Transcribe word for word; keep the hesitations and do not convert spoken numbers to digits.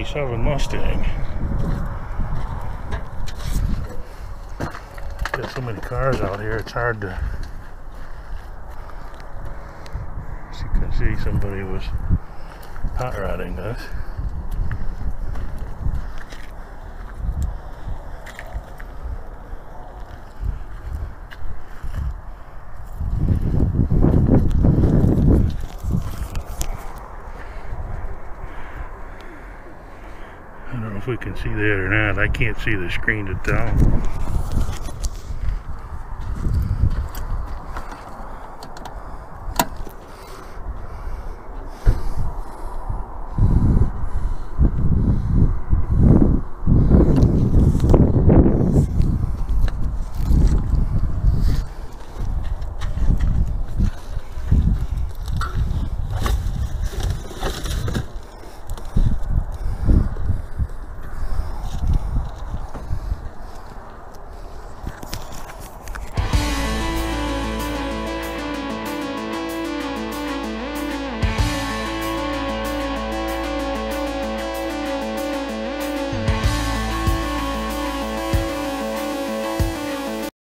eighty-seven Mustang. Got so many cars out here, it's hard to... As you can see, somebody was hot rodding this. I don't know if we can see that or not. I can't see the screen to tell.